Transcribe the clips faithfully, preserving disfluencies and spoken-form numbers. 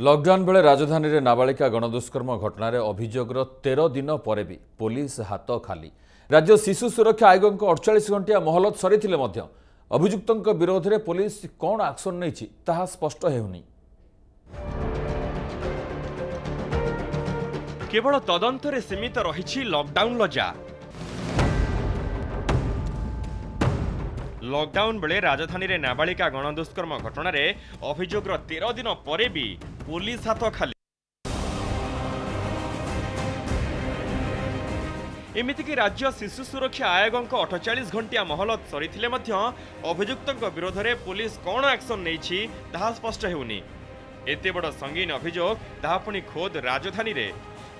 Lockdown बेले राजधानी रे नाबालिका गणदुष्कर्म घटना रे अभियोग तेरह दिन पर भी पुलिस हाथ खाली। राज्य शिशु सुरक्षा आयोग को अड़चाश घंटिया महलत सरी अभियुक्तों विरोध में पुलिस कौन एक्शन नहीं ताहा स्पष्ट हेउनी। केवल तदंत रे सीमित रही लॉकडाउन लजा। लॉकडाउन बेले राजधानी रे नाबालिका गणदुष्कर्म घटना रे अभियोग तेरह दिन पर भी पुलिस हाथ खाली। एमितिकि राज्य शिशु सुरक्षा आयोग को अड़तालीस घंटिया महलत सरी अभियुक्तों विरोध में पुलिस कौन एक्शन नहीं स्पष्ट हेउनी। एते बड़ संगीन अभियोग ता पुणी खोद राजधानी रे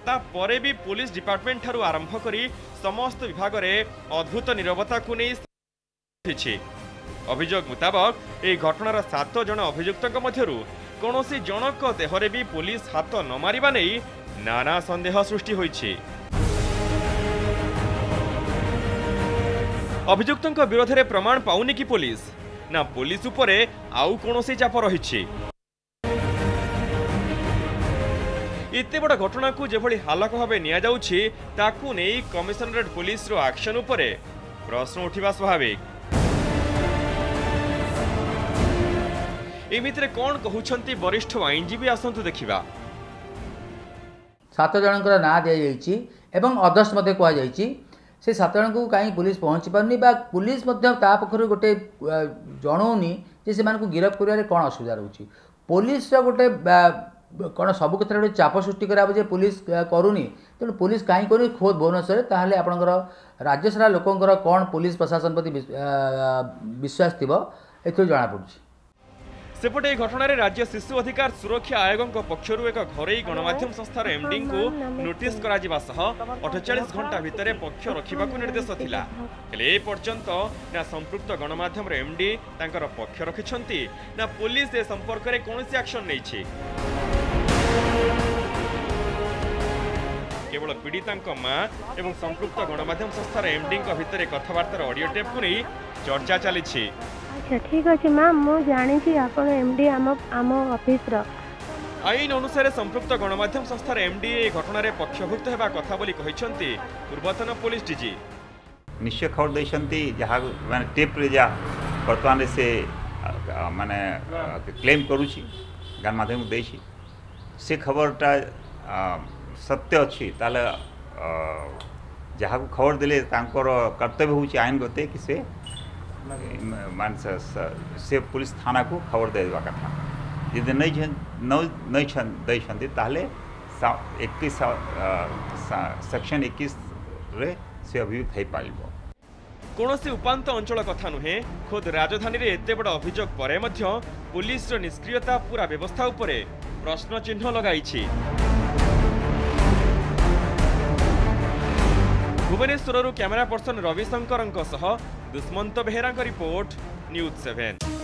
तापरे भी पुलिस डिपार्टमेंट ठारू आरंभ करी समस्त विभाग में अद्भुत नीरवता को नहीं। अभियोग मुताबक यह घटनार सात जन अभियुक्तों मध्यरू कौनसी जनक देहरे भी पुलिस हाथ न मारिबा नहीं नाना संदेह सृष्टि होइछि। अभियुक्तों विरोध में प्रमाण पाउनी कि पुलिस ना पुलिस उपरे आउ कौनसी चाप रही। इते बड़ा घटना को जेभली हालक भाव नि कमिशनरेट पुलिस रो एक्शन उपरे प्रश्न उठा स्वाभाविक। एमितरे कौन कहउछंती वरिष्ठ आईनजीवी आसंतु देखिबा। सात जनकर ना दे जाइछि एवं अदर्श मते कह जाइछि से सात जन को कहीं पुलिस पहुँची पारनी बा पुलिस मध्य ता पखरु गोटे जणौनी जे से मानकु गिरफ करियारे कोन असुविधा रहउछि। पुलिस रो गोटे कौन सब क्षेत्र में चाप सृष्टि कराजे पुलिस करूनी तेणु तो पुलिस कहीं कर खोद भुवनेश्वर ताहले आपणकर राज्य सारा लोकंर कौन पुलिस प्रशासन प्रति विश्वास थी एथु जाना पड़ी। सेपटे यह घटन राज्य शिशु अधिकार सुरक्षा आयोग पक्षर एक घरोई गणमाध्यम संस्थार एमडी को नोटिस अड़तालीस घंटा भितर पक्ष रखा निर्देश था पर्यंत ना संपृक्त गणमाध्यम एमडी तांकर पक्ष रखिंट ना पुलिस ए संपर्क में कौन एक्शन नहीं। केवल पीड़िता माँ एवं संपृक्त गणमाध्यम संस्थार एमडी भितर कथबार्तार ऑडियो टेप को नहीं चर्चा चली। अच्छा ठीक अच्छे मैम मुझे जानी आपन एमडी आम आम ऑफिस रो आईन अनुसार संपृक्त गणमाध्यम संस्थार एमडी ए घटना रे पक्षभुक्त हेबा कथा बोली कहिसंती पूर्वतन पुलिस डीजी निश्चय खबर दैसंती जहा माने टेप रे जा वर्तमान से माने क्लेम करूची गणमाध्यम देसी से खबरटा सत्य अछि ताले जहा को खबर देले तांकर कर्तव्य होची आईन गते कि से से पुलिस थाना को खबर दे देवा कथा यदि नहीं नहीं ताहले इक्कीस सेक्शन इक्कीस रे से अभियुक्त हो पाइबो। कोनोसी उपांत अंचल कथा नुहे खुद राजधानी रे एते बड़ अभियोग परे मध्य पुलिस रो निष्क्रियता पूरा व्यवस्था उपरे प्रश्न चिन्ह लगाइछि। Bhubaneswar camera person Ravishankar Dushmant Behera report news seven.